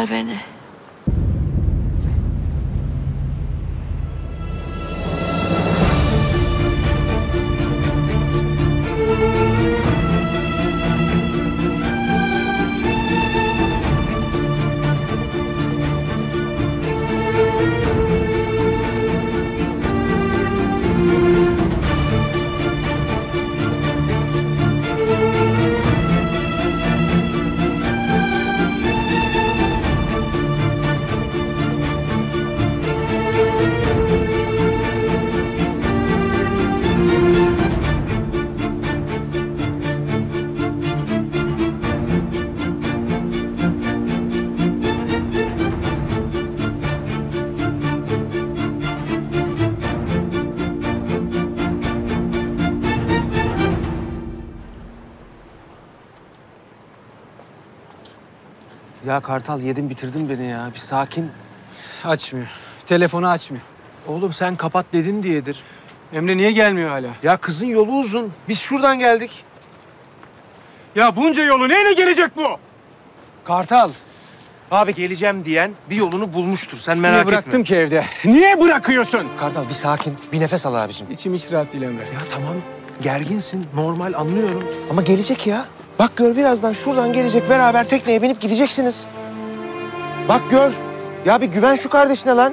Gel beni. Ya Kartal, yedin bitirdin beni ya. Bir sakin. Açmıyor. Telefonu açmıyor. Oğlum sen kapat dedin diyedir. Emre niye gelmiyor hala? Ya kızın yolu uzun. Biz şuradan geldik. Ya bunca yolu neyle gelecek bu? Kartal, abi geleceğim diyen bir yolunu bulmuştur. Sen merak etme. Niye bıraktım ki evde? Niye bırakıyorsun? Kartal bir sakin. Bir nefes al abiciğim. İçim hiç rahat değil Emre. Ya tamam. Gerginsin. Normal, anlıyorum. Ama gelecek ya. Bak gör, birazdan şuradan gelecek, beraber tekneye binip gideceksiniz. Bak gör. Ya bir güven şu kardeşine lan.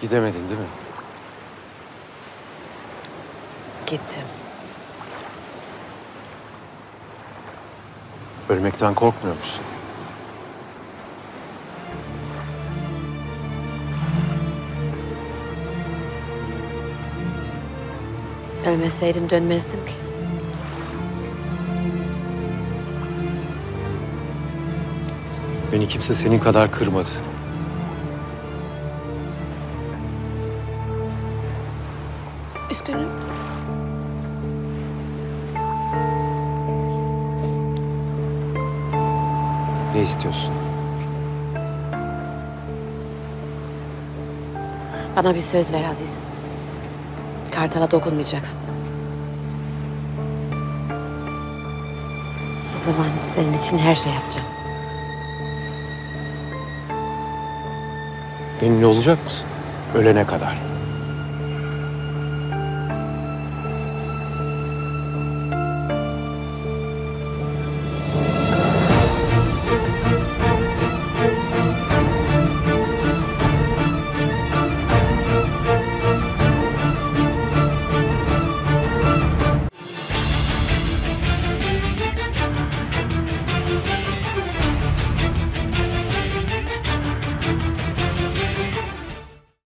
Gidemedin değil mi? Gittim. Ölmekten korkmuyor musun? Ölmeseydim dönmezdim ki. Beni kimse senin kadar kırmadı. Üzgünüm. Ne istiyorsun? Bana bir söz ver Aziz. Kartal'a dokunmayacaksın. O zaman senin için her şey yapacağım. Benimle olacak mısın? Ölene kadar.